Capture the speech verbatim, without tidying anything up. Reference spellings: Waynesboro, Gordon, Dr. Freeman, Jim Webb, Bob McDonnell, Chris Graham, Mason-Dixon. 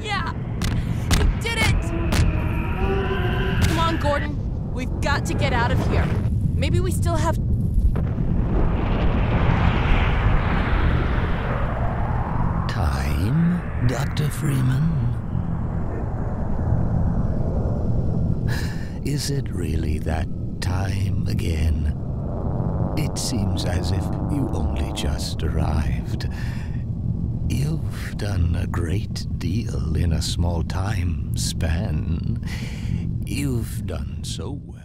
Yeah! You did it! Come on, Gordon. We've got to get out of here. Maybe we still have... time, Doctor Freeman? Is it really that time again? It seems as if you only just arrived. You've done a great deal in a small time span. You've done so well.